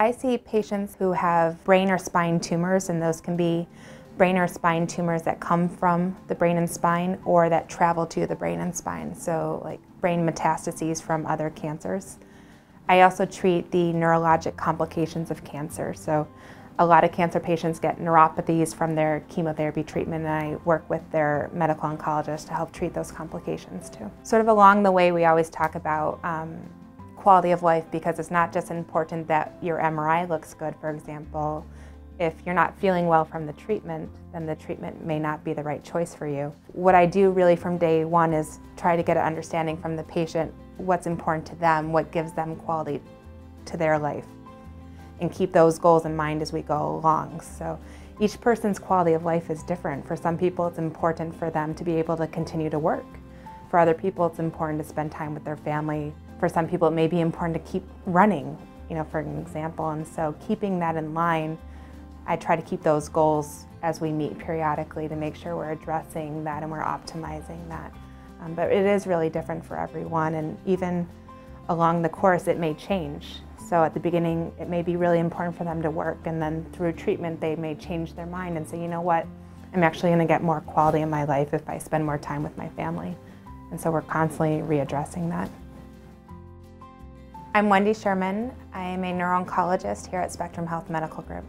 I see patients who have brain or spine tumors, and those can be brain or spine tumors that come from the brain and spine or that travel to the brain and spine, so like brain metastases from other cancers. I also treat the neurologic complications of cancer, so a lot of cancer patients get neuropathies from their chemotherapy treatment, and I work with their medical oncologist to help treat those complications too. Sort of along the way, we always talk about quality of life, because it's not just important that your MRI looks good, for example. If you're not feeling well from the treatment, then the treatment may not be the right choice for you. What I do really from day one is try to get an understanding from the patient what's important to them, what gives them quality to their life, and keep those goals in mind as we go along. So each person's quality of life is different. For some people, it's important for them to be able to continue to work. For other people, it's important to spend time with their family. For some people, it may be important to keep running, you know, for an example. And so keeping that in line, I try to keep those goals as we meet periodically to make sure we're addressing that and we're optimizing that. But it is really different for everyone, and even along the course it may change. So at the beginning it may be really important for them to work, and then through treatment they may change their mind and say, you know what, I'm actually going to get more quality in my life if I spend more time with my family. And so we're constantly readdressing that. I'm Wendy Sherman. I am a neuro-oncologist here at Spectrum Health Medical Group.